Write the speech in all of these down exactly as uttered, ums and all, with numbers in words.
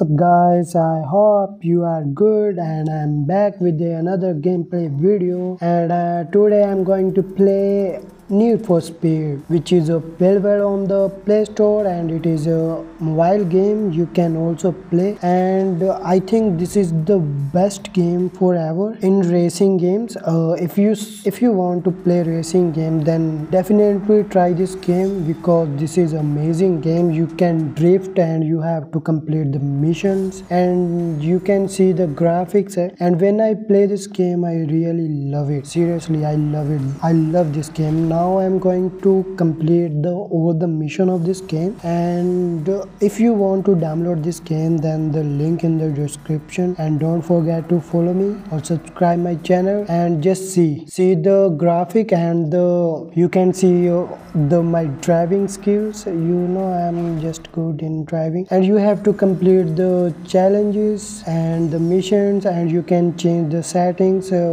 What's up guys, I hope you are good and I'm back with another gameplay video. And uh, today I'm going to play Need for Speed, which is available on the Play Store, and it is a mobile game you can also play. And uh, I think this is the best game forever in racing games. Uh, if you if you want to play racing game, then definitely try this game because this is amazing game. You can drift and you have to complete the missions, and you can see the graphics. And when I play this game, I really love it. Seriously, I love it. I love this game. Now Now I'm going to complete the all the mission of this game. And if you want to download this game, then the link in the description, and don't forget to follow me or subscribe my channel. And just see see the graphic, and the you can see the my driving skills. You know, I'm just good in driving. And you have to complete the challenges and the missions, and you can change the settings uh,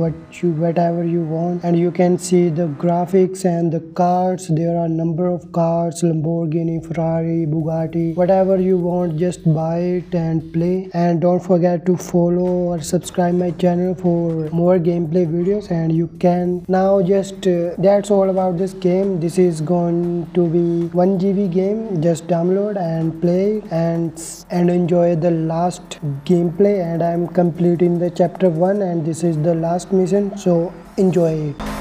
what you whatever you want. And you can see the graphic and the cars. There are number of cars: Lamborghini, Ferrari, Bugatti, whatever you want. Just buy it and play. And don't forget to follow or subscribe my channel for more gameplay videos. And you can now just uh, that's all about this game. This is going to be one G B game. Just download and play and and enjoy the last gameplay. And I'm completing the chapter one, and this is the last mission, so enjoy it.